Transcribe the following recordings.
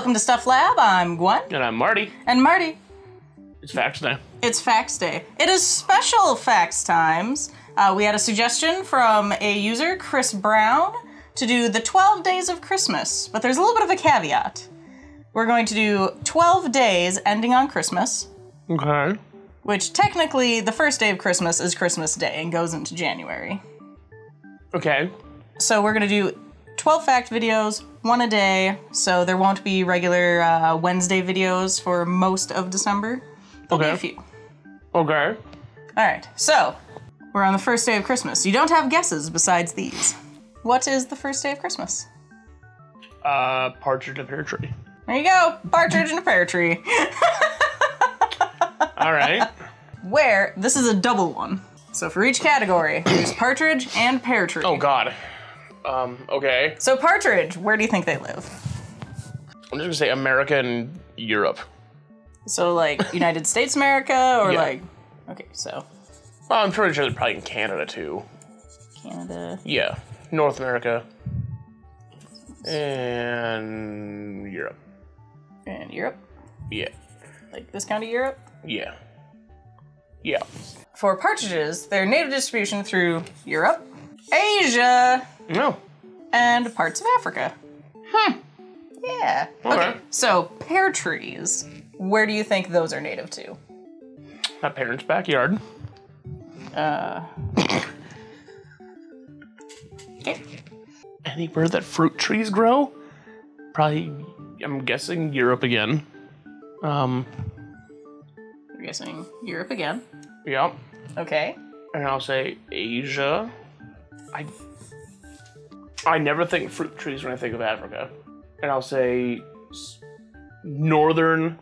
Welcome to Stuff Lab. I'm Gwen. And I'm Marty. And Marty. It's facts time. It's facts day. It is special facts times. We had a suggestion from a user, Chris Brown, to do the 12 days of Christmas, but there's a little bit of a caveat. We're going to do 12 days ending on Christmas. Okay. Which technically the first day of Christmas is Christmas Day and goes into January. Okay. So we're going to do 12 fact videos, one a day, so there won't be regular Wednesday videos for most of December. There'll be a few. Okay. All right, so we're on the first day of Christmas. You don't have guesses besides these. What is the first day of Christmas? Partridge in a pear tree. There you go, partridge in a pear tree. All right. Where, this is a double one. So for each category, there's partridge and pear tree. Oh God, okay. So partridge, where do you think they live? I'm just gonna say America and Europe. So like United States America or like, okay, so. Well, I'm pretty sure they're probably in Canada too. Canada. Yeah, North America and Europe. And Europe? Yeah. Like this kind of Europe? Yeah. Yeah. For partridges, their native distribution through Europe, Asia, and parts of Africa. Hmm. Yeah. Okay. So pear trees, where do you think those are native to? My parents' backyard. Okay. Anywhere that fruit trees grow? Probably, I'm guessing Europe again. You're guessing Europe again? Yep. Okay. And I'll say Asia. I never think fruit trees when I think of Africa. And I'll say Northern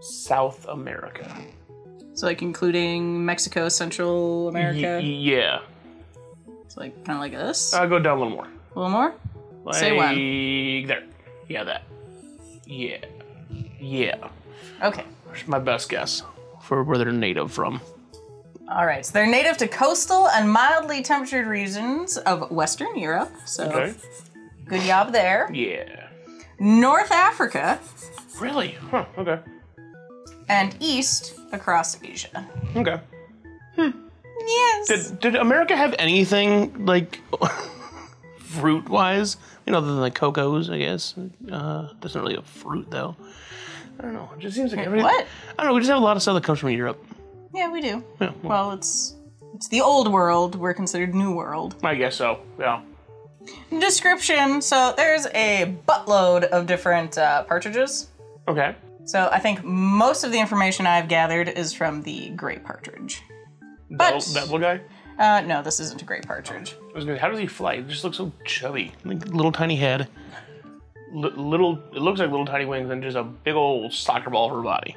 South America. So like including Mexico, Central America? Yeah. So like kind of like this? I'll go down a little more. A little more? Like, say when. There. Yeah, that. Yeah. Yeah. Okay. That's my best guess for where they're native from. All right, so they're native to coastal and mildly temperate regions of Western Europe. So good job there. Yeah. North Africa. Really? Huh, okay. And east across Asia. Okay. Hmm. Yes. Did America have anything like fruit-wise? You know, other than like cocos, I guess. That's not really a fruit though. I don't know, it just seems like everything. What? I don't know, we just have a lot of stuff that comes from Europe. Yeah, we do. Yeah, well, it's the old world. We're considered new world. I guess so, yeah. Description, so there's a buttload of different partridges. Okay. So I think most of the information I've gathered is from the gray partridge. That little guy? No, this isn't a gray partridge. I was gonna say, how does he fly? He just looks so chubby. Like little tiny head. It looks like little tiny wings and just a big old soccer ball for her body.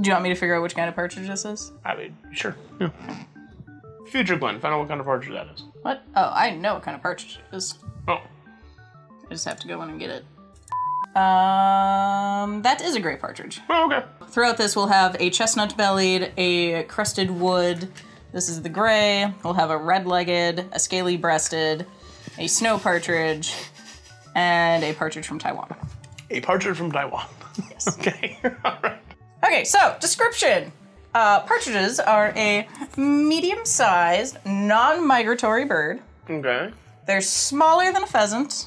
Do you want me to figure out which kind of partridge this is? I mean, sure. Yeah. Future Glenn, find out what kind of partridge that is. What? Oh, I know what kind of partridge it is. Oh. I just have to go in and get it. That is a gray partridge. Oh, okay. Throughout this, we'll have a chestnut-bellied, a crested wood. This is the gray. We'll have a red-legged, a scaly-breasted, a snow partridge, and a partridge from Taiwan. A partridge from Taiwan. Yes. Okay, all right. Okay, so description. Partridges are a medium-sized, non-migratory bird. Okay. They're smaller than a pheasant,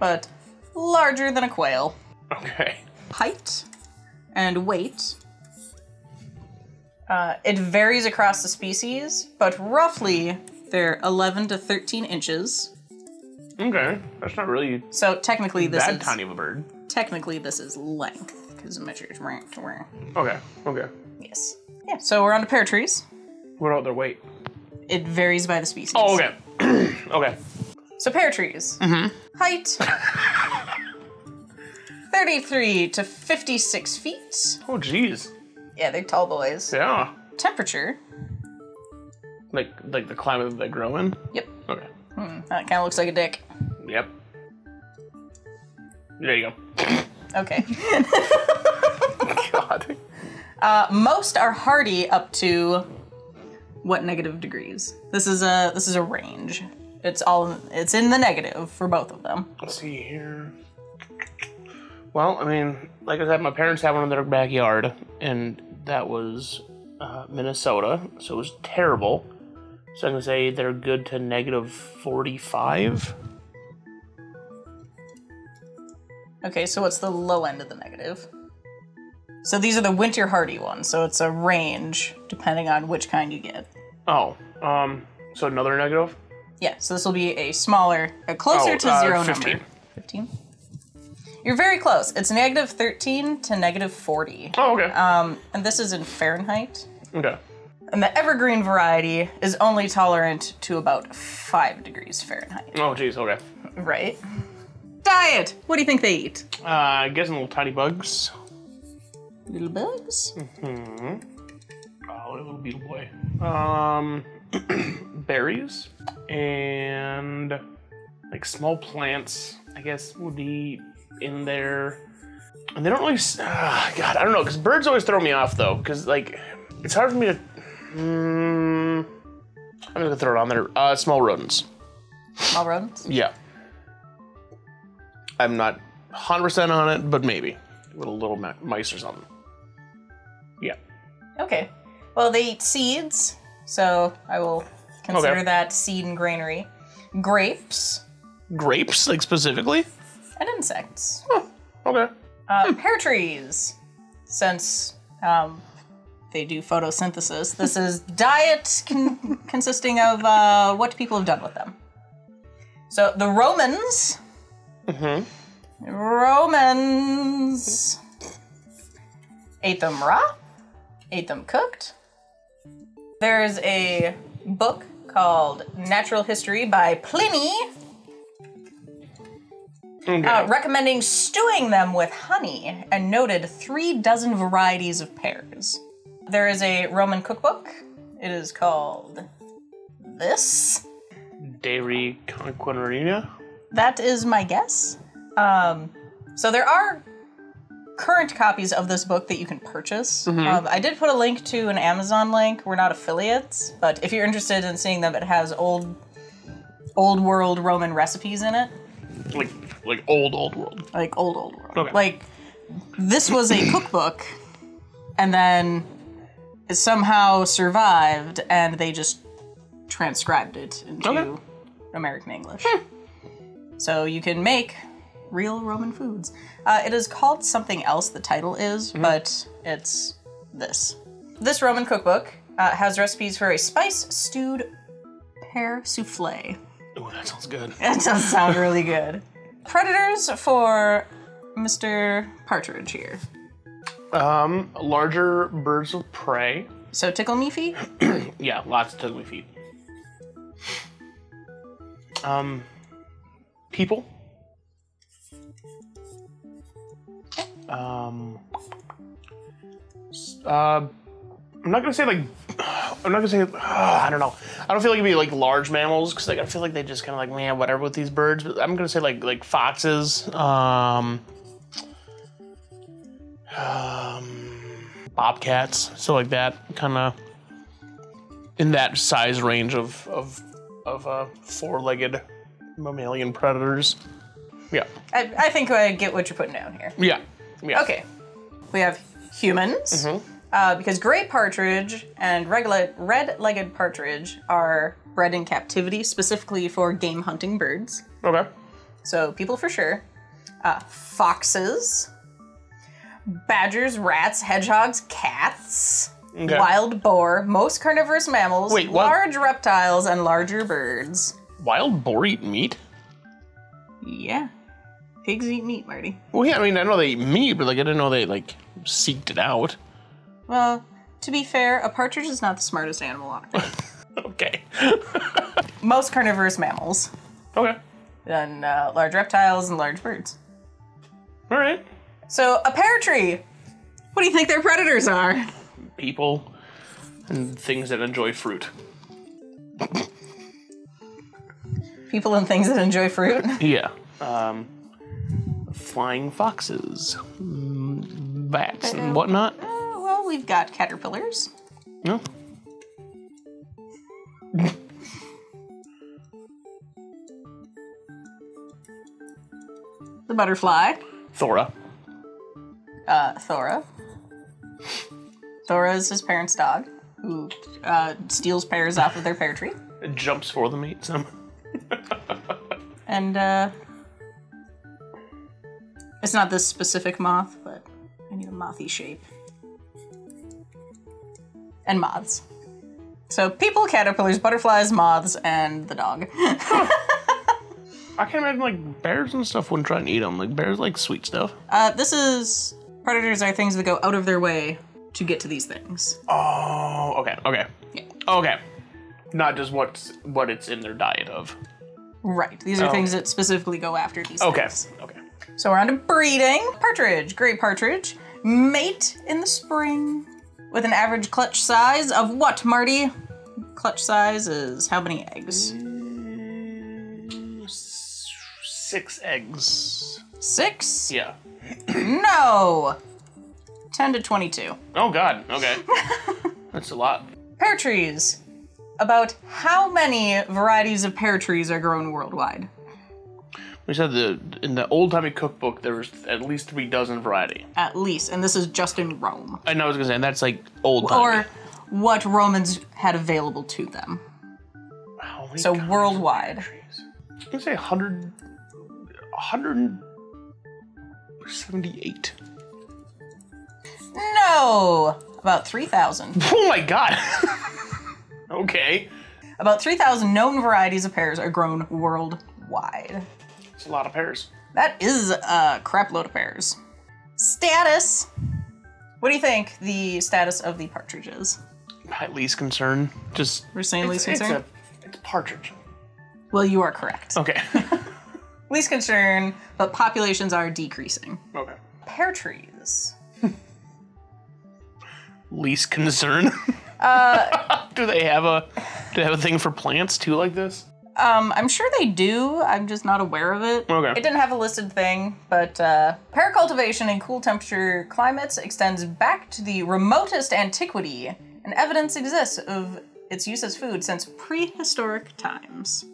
but larger than a quail. Okay. Height and weight. It varies across the species, but roughly they're 11 to 13 inches. Okay, that's not really so technically this that is, tiny of a bird. Technically this is length. Because it measures rank to rank. Okay, okay. Yes. Yeah, so we're on to pear trees. What about their weight? It varies by the species. Oh, okay. Okay. So pear trees. Mm-hmm. Height, 33 to 56 feet. Oh, geez. Yeah, they're tall boys. Yeah. Temperature. Like the climate that they grow in? Yep. Okay. Hmm, that kind of looks like a dick. Yep. There you go. Okay. God. Most are hardy up to what negative degrees? This is a range. It's in the negative for both of them. Let's see here. Well, I mean, like I said, my parents had one in their backyard, and that was Minnesota, so it was terrible. So I'm going to say they're good to negative 45. Okay, so what's the low end of the negative? So these are the winter hardy ones, so it's a range depending on which kind you get. Oh, so another negative? Yeah, so this will be a smaller, closer to zero 15. Number. 15? You're very close. It's negative 13 to negative 40. Oh, okay. And this is in Fahrenheit. Okay. And the evergreen variety is only tolerant to about 5 degrees Fahrenheit. Oh, geez, okay. Right. Diet! What do you think they eat? I'm guessing little tiny bugs. Little bugs? Mm-hmm. Oh, little beetle boy. Berries and like small plants, I guess, would be in there. And they don't really, God, I don't know, because birds always throw me off though, because like, it's hard for me to, I'm gonna throw it on there. Small rodents. Small rodents? Yeah. I'm not 100% on it, but maybe. Little mice or something. Yeah. Okay. Well, they eat seeds, so I will consider that seed and granary. Grapes. Grapes, like specifically? And insects. Huh. Okay. Pear trees, since they do photosynthesis. This is diet consisting of what people have done with them. So the Romans. Mm-hmm. Romans ate them raw, ate them cooked. There's a book called Natural History by Pliny, recommending stewing them with honey, and noted 3 dozen varieties of pears. There is a Roman cookbook. It is called this. De Re Coquinaria? That is my guess. So there are current copies of this book that you can purchase. Mm-hmm. I did put a link to an Amazon link. We're not affiliates, but if you're interested in seeing them, it has old world Roman recipes in it. Like old world. Like old world. Okay. Like this was a cookbook, and then it somehow survived, and they just transcribed it into American English. Hmm. So you can make real Roman foods. It is called something else, the title is, but it's this. This Roman cookbook has recipes for a spice stewed pear souffle. Oh, that sounds good. That does sound really good. Predators for Mr. Partridge here. Larger birds of prey. So tickle me feet? Yeah, lots of tickle me feet. People. I'm not gonna say like, I don't know. I don't feel like it'd be like large mammals, because like, I feel like they just kind of like, man, whatever with these birds. But I'm gonna say like foxes, bobcats, so like that kind of in that size range of four-legged mammalian predators. Yeah. I think I get what you're putting down here. Yeah. Yeah. Okay. We have humans, because gray partridge and red-legged partridge are bred in captivity specifically for game hunting birds. Okay. So people for sure. Foxes, badgers, rats, hedgehogs, cats, wild boar, most carnivorous mammals, large reptiles, and larger birds. Wild boar eat meat? Yeah. Pigs eat meat, Marty. Well, yeah, I mean, I know they eat meat, but like, I didn't know they like seeked it out. Well, to be fair, a partridge is not the smartest animal on earth. Okay. Most carnivorous mammals. Okay. And large reptiles and large birds. All right. So a pear tree. What do you think their predators are? People and things that enjoy fruit. People and things that enjoy fruit? Yeah. Flying foxes, bats and whatnot. Well, we've got caterpillars. No. The butterfly. Thora. Thora. Thora is his parents' dog, who steals pears off of their pear tree. It jumps for them, eats them. And it's not this specific moth, but I need a mothy shape. And moths. So people, caterpillars, butterflies, moths, and the dog. I can't imagine like bears and stuff wouldn't try and eat them. Like bears like sweet stuff. This is, predators are things that go out of their way to get to these things. Oh, okay, okay. Yeah. Okay. Not just what it's in their diet of. Right, these are things that specifically go after these things. Okay, okay. So we're on to breeding. Partridge, gray partridge, mate in the spring with an average clutch size of what, Marty? Clutch size is how many eggs? 6 eggs. 6? Yeah. No! 10 to 22. Oh God, okay. That's a lot. Pear trees. About how many varieties of pear trees are grown worldwide? We said in the old-timey cookbook, there was at least 3 dozen varieties. At least, and this is just in Rome. And I was gonna say, and that's like old-timey. Or what Romans had available to them. Holy so God, worldwide. I'm gonna say 178. No, about 3,000. Oh my God. Okay. About 3,000 known varieties of pears are grown worldwide. That's a lot of pears. That is a crap load of pears. Status. What do you think the status of the partridge is? My least concern. Just. We're saying least concern? It's partridge. Well, you are correct. Okay. Least concern, but populations are decreasing. Okay. Pear trees. Least concern. Do they have a thing for plants too like this? I'm sure they do. I'm just not aware of it. Okay. It didn't have a listed thing, but pear cultivation in cool temperature climates extends back to the remotest antiquity, and evidence exists of its use as food since prehistoric times.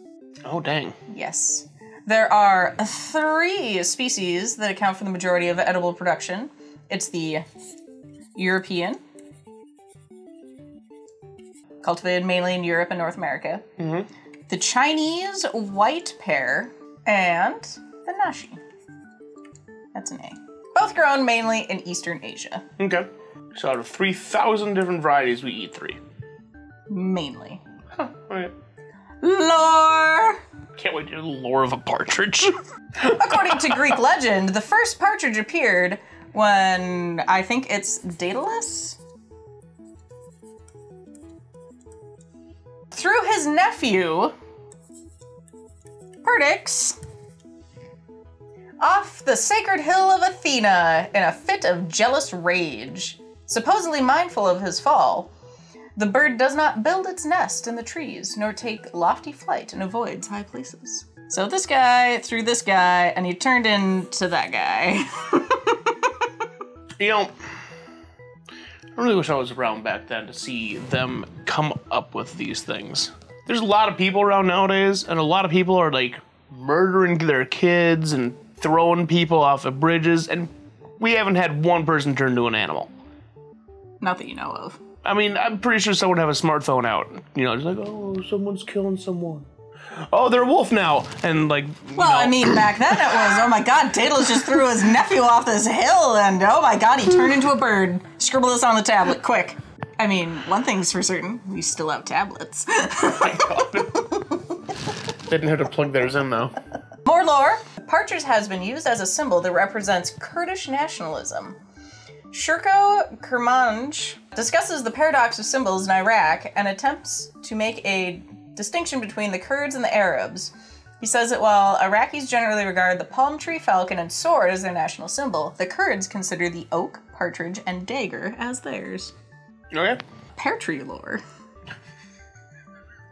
Oh dang. Yes. There are 3 species that account for the majority of edible production. It's the European, cultivated mainly in Europe and North America. Mm-hmm. The Chinese white pear and the nashi. That's an A. Both grown mainly in Eastern Asia. Okay. So out of 3,000 different varieties, we eat 3. Mainly. Huh, okay. Lore! Can't wait to do the lore of a partridge. According to Greek legend, the first partridge appeared when, I think it's Daedalus? Through his nephew, Perdix, off the sacred hill of Athena in a fit of jealous rage. Supposedly mindful of his fall, the bird does not build its nest in the trees, nor take lofty flight and avoids high places. So this guy threw this guy, and he turned into that guy. You know, I really wish I was around back then to see them come up with these things. There's a lot of people around nowadays, and a lot of people are like murdering their kids and throwing people off of bridges, and we haven't had one person turn into an animal. Not that you know of. I mean, I'm pretty sure someone would have a smartphone out. You know, just like, oh, someone's killing someone. Oh, they're a wolf now, and like. Well, no. I mean, back then it was. Oh my God, Daedalus just threw his nephew off this hill, and oh my God, he turned into a bird. Scribble this on the tablet, quick. I mean, one thing's for certain: we still have tablets. Oh my God. Didn't have to plug theirs in though. More lore: partridge has been used as a symbol that represents Kurdish nationalism. Shirko Kermanj discusses the paradox of symbols in Iraq and attempts to make a distinction between the Kurds and the Arabs. He says that while Iraqis generally regard the palm tree, falcon, and sword as their national symbol, the Kurds consider the oak, partridge, and dagger as theirs. Okay. Pear tree lore.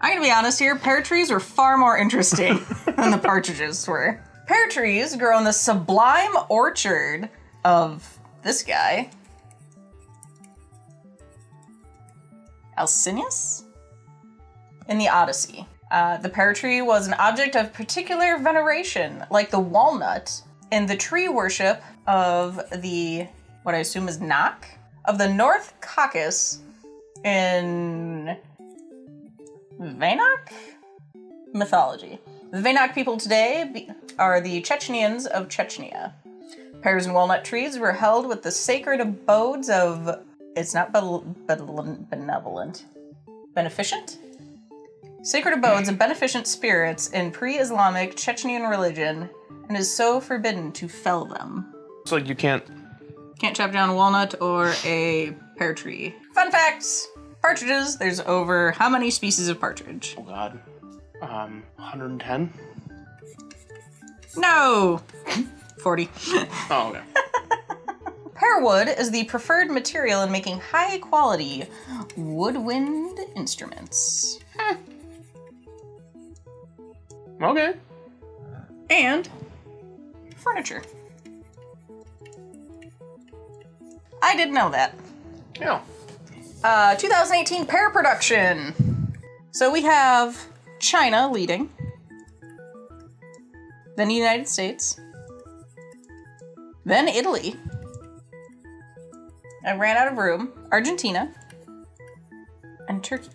I'm gonna be honest here, pear trees were far more interesting than the partridges were. Pear trees grow in the sublime orchard of this guy. Alcinous? In the Odyssey. The pear tree was an object of particular veneration, like the walnut, in the tree worship of the what I assume is Nak, of the North Caucasus in Vainakh mythology. The Vainakh people today are the Chechnyans of Chechnya. Pears and walnut trees were held with the sacred abodes of, it's not benevolent, beneficent? Sacred abodes of beneficent spirits in pre-Islamic Chechnyan religion, and is so forbidden to fell them. It's like you can't chop down a walnut or a pear tree. Fun facts, partridges, there's over how many species of partridge? Oh God, 110? No, 40. Oh, okay. Pearwood is the preferred material in making high quality woodwind instruments. Huh. Okay. And furniture. I didn't know that. Yeah. 2018 pear production. So we have China leading, then the United States, then Italy. I ran out of room. Argentina and Turkey.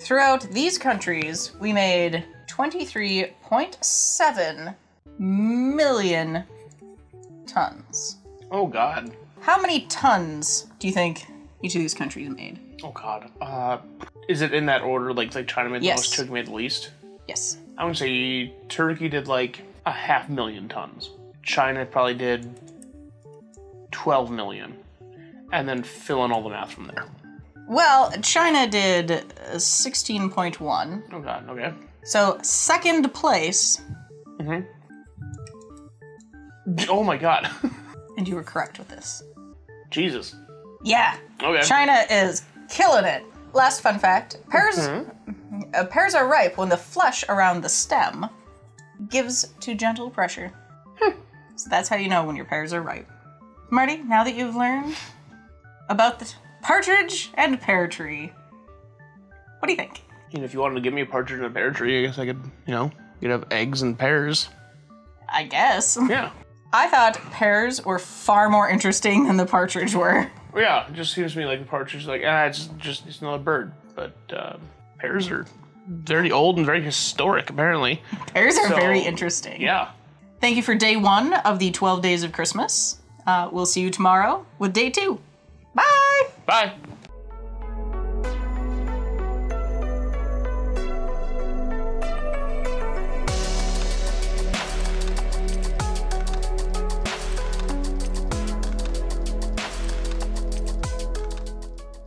Throughout these countries, we made 23.7 million tons. Oh God. How many tons do you think each of these countries made? Oh God. Is it in that order? Like China made the most, Turkey made the least? Yes. I would say Turkey did like 500,000 tons. China probably did 12 million. And then fill in all the math from there. Well, China did 16.1. Oh God, okay. So second place. Mm-hmm. Oh my God. And you were correct with this. Jesus. Yeah. Okay. China is killing it. Last fun fact, pears are ripe when the flesh around the stem gives to gentle pressure. Hmm. So that's how you know when your pears are ripe. Marty, now that you've learned about the partridge and pear tree, what do you think? And if you wanted to give me a partridge and a pear tree, I guess I could, you know, you'd have eggs and pears. I guess. Yeah. I thought pears were far more interesting than the partridge were. Yeah, it just seems to me like the partridge is like, it's another bird. But pears are very old and very historic, apparently. Pears are very interesting. Yeah. Thank you for day one of the 12 Days of Christmas. We'll see you tomorrow with day 2. Bye! Bye!